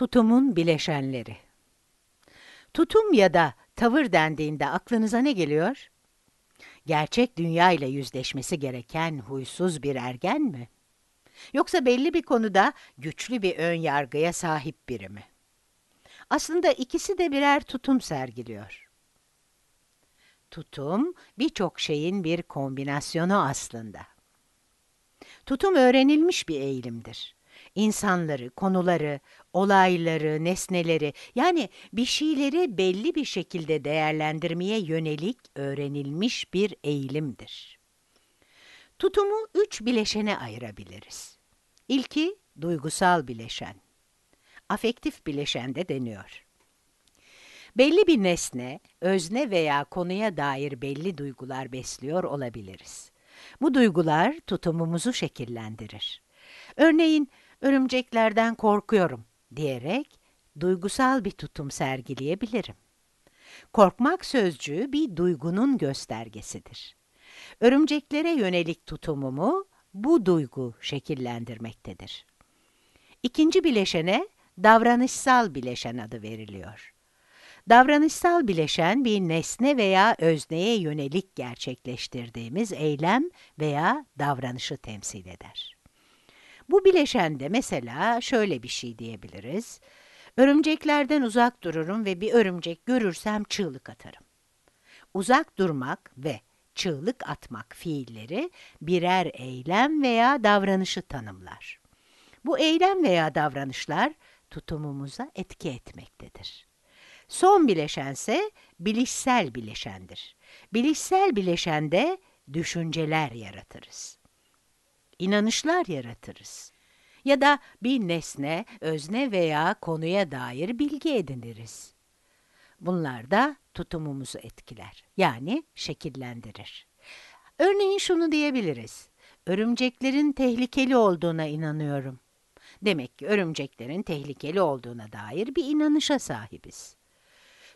Tutumun bileşenleri. Tutum ya da tavır dendiğinde aklınıza ne geliyor? Gerçek dünya ile yüzleşmesi gereken huysuz bir ergen mi? Yoksa belli bir konuda güçlü bir ön yargıya sahip biri mi? Aslında ikisi de birer tutum sergiliyor. Tutum birçok şeyin bir kombinasyonu aslında. Tutum öğrenilmiş bir eğilimdir. İnsanları, konuları, olayları, nesneleri, yani bir şeyleri belli bir şekilde değerlendirmeye yönelik öğrenilmiş bir eğilimdir. Tutumu 3 bileşene ayırabiliriz. İlki duygusal bileşen. Afektif bileşen de deniyor. Belli bir nesne, özne veya konuya dair belli duygular besliyor olabiliriz. Bu duygular tutumumuzu şekillendirir. Örneğin, örümceklerden korkuyorum diyerek duygusal bir tutum sergileyebilirim. Korkmak sözcüğü bir duygunun göstergesidir. Örümceklere yönelik tutumumu bu duygu şekillendirmektedir. İkinci bileşene davranışsal bileşen adı veriliyor. Davranışsal bileşen bir nesne veya özneye yönelik gerçekleştirdiğimiz eylem veya davranışı temsil eder. Bu bileşende mesela şöyle bir şey diyebiliriz. Örümceklerden uzak dururum ve bir örümcek görürsem çığlık atarım. Uzak durmak ve çığlık atmak fiilleri birer eylem veya davranışı tanımlar. Bu eylem veya davranışlar tutumumuza etki etmektedir. Son bileşense bilişsel bileşendir. Bilişsel bileşende düşünceler yaratırız. İnanışlar yaratırız. Ya da bir nesne, özne veya konuya dair bilgi ediniriz. Bunlar da tutumumuzu etkiler, yani şekillendirir. Örneğin şunu diyebiliriz. Örümceklerin tehlikeli olduğuna inanıyorum. Demek ki örümceklerin tehlikeli olduğuna dair bir inanışa sahibiz.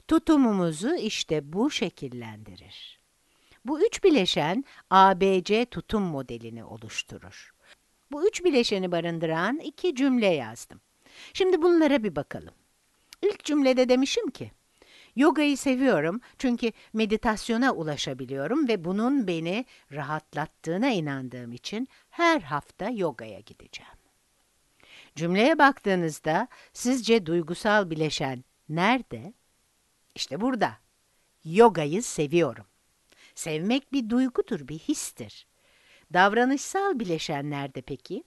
Tutumumuzu işte bu şekillendirir. Bu 3 bileşen ABC tutum modelini oluşturur. Bu 3 bileşeni barındıran 2 cümle yazdım. Şimdi bunlara bir bakalım. İlk cümlede demişim ki, yogayı seviyorum çünkü meditasyona ulaşabiliyorum ve bunun beni rahatlattığına inandığım için her hafta yogaya gideceğim. Cümleye baktığınızda sizce duygusal bileşen nerede? İşte burada. Yogayı seviyorum. Sevmek bir duygudur, bir histir. Davranışsal bileşenlerde peki?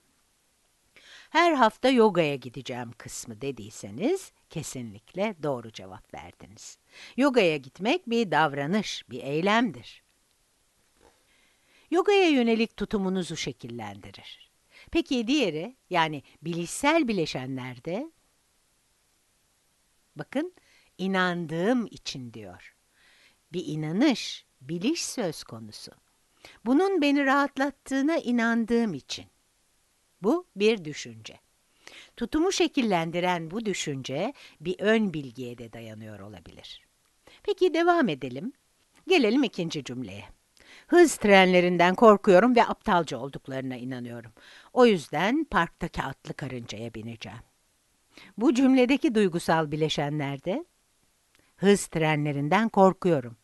Her hafta yogaya gideceğim kısmı dediyseniz kesinlikle doğru cevap verdiniz. Yogaya gitmek bir davranış, bir eylemdir. Yogaya yönelik tutumunuzu şekillendirir. Peki diğeri, yani bilişsel bileşenlerde? Bakın, inandığım için diyor. Bir inanış, biliş söz konusu. Bunun beni rahatlattığına inandığım için. Bu bir düşünce. Tutumu şekillendiren bu düşünce bir ön bilgiye de dayanıyor olabilir. Peki devam edelim. Gelelim ikinci cümleye. Hız trenlerinden korkuyorum ve aptalca olduklarına inanıyorum. O yüzden parktaki atlı karıncaya bineceğim. Bu cümledeki duygusal bileşenlerde hız trenlerinden korkuyorum.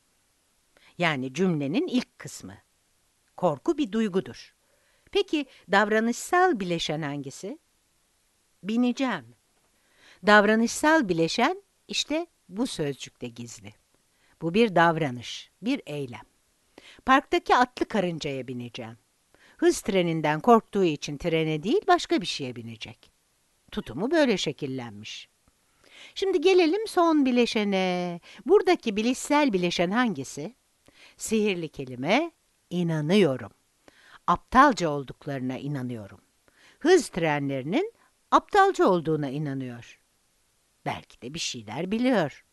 Yani cümlenin ilk kısmı. Korku bir duygudur. Peki davranışsal bileşen hangisi? Bineceğim. Davranışsal bileşen işte bu sözcükte gizli. Bu bir davranış, bir eylem. Parktaki atlı karıncaya bineceğim. Hız treninden korktuğu için trene değil başka bir şeye binecek. Tutumu böyle şekillenmiş. Şimdi gelelim son bileşene. Buradaki bilişsel bileşen hangisi? Sihirli kelime inanıyorum. Aptalca olduklarına inanıyorum. Hız trenlerinin aptalca olduğuna inanıyor. Belki de bir şeyler biliyor.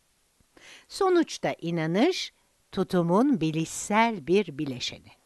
Sonuçta inanış tutumun bilişsel bir bileşeni.